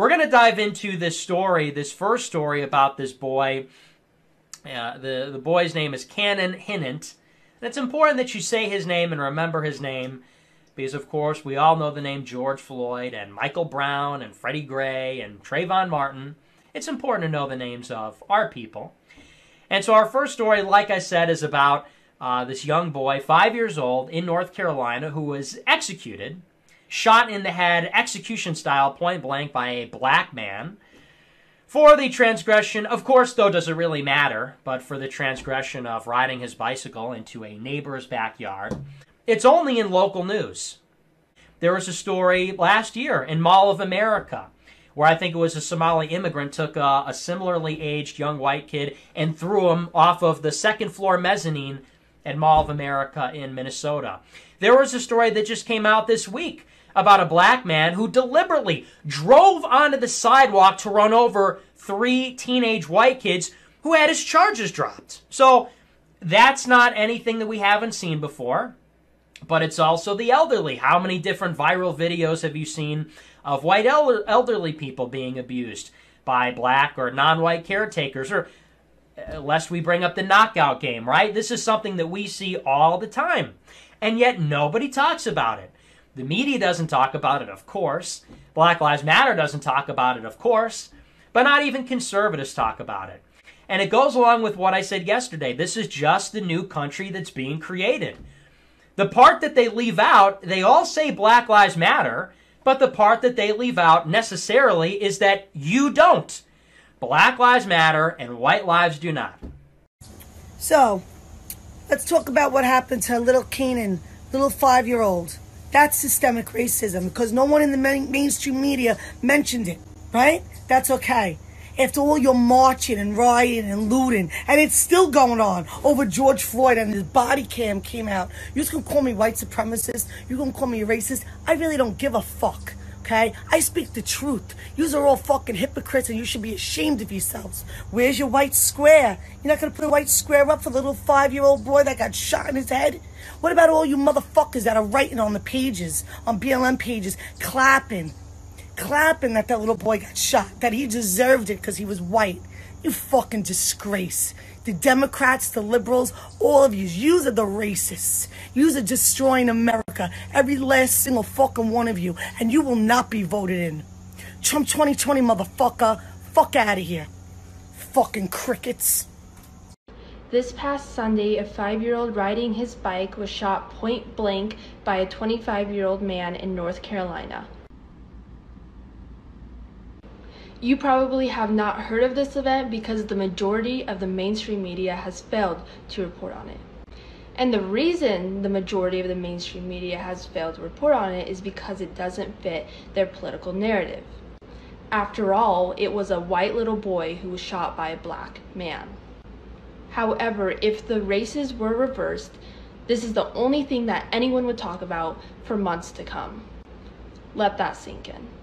we're going to dive into this story, this first story about this boy. The boy's name is Cannon Hinnant. And it's important that you say his name and remember his name because, of course, we all know the name George Floyd and Michael Brown and Freddie Gray and Trayvon Martin. It's important to know the names of our people. And so our first story, like I said, is about this young boy, 5 years old, in North Carolina, who was executed, shot in the head, execution-style, point-blank, by a black man for the transgression, of course, though, doesn't really matter, but for the transgression of riding his bicycle into a neighbor's backyard. It's only in local news. There was a story last year in Mall of America where I think it was a Somali immigrant took a similarly aged young white kid and threw him off of the second floor mezzanine at Mall of America in Minnesota. There was a story that just came out this week about a black man who deliberately drove onto the sidewalk to run over three teenage white kids who had his charges dropped. So that's not anything that we haven't seen before, but it's also the elderly. How many different viral videos have you seen of white elderly people being abused by black or non-white caretakers? Or lest we bring up the knockout game, right? This is something that we see all the time, and yet nobody talks about it. The media doesn't talk about it, of course. Black Lives Matter doesn't talk about it, of course. But not even conservatives talk about it. And it goes along with what I said yesterday. This is just the new country that's being created. The part that they leave out, they all say Black Lives Matter, but the part that they leave out necessarily is that you don't. Black Lives Matter and white lives do not. So, let's talk about what happened to little Cannon, little 5-year-old. That's systemic racism because no one in the mainstream media mentioned it, right? That's okay. After all your marching and rioting and looting, and it's still going on over George Floyd and his body cam came out. You just gonna call me white supremacist. You're gonna call me a racist. I really don't give a fuck, okay? I speak the truth. Yous are all fucking hypocrites and you should be ashamed of yourselves. Where's your white square? You're not gonna put a white square up for the little 5-year-old boy that got shot in his head? What about all you motherfuckers that are writing on the pages, on BLM pages, clapping that that little boy got shot, that he deserved it because he was white? You fucking disgrace. The Democrats, the liberals, all of yous, yous are the racists. Yous are destroying America, every last single fucking one of you, and you will not be voted in. Trump 2020, motherfucker, fuck out of here. Fucking crickets. This past Sunday, a 5-year-old riding his bike was shot point blank by a 25-year-old man in North Carolina. You probably have not heard of this event because the majority of the mainstream media has failed to report on it. And the reason the majority of the mainstream media has failed to report on it is because it doesn't fit their political narrative. After all, it was a white little boy who was shot by a black man. However, if the races were reversed, this is the only thing that anyone would talk about for months to come. Let that sink in.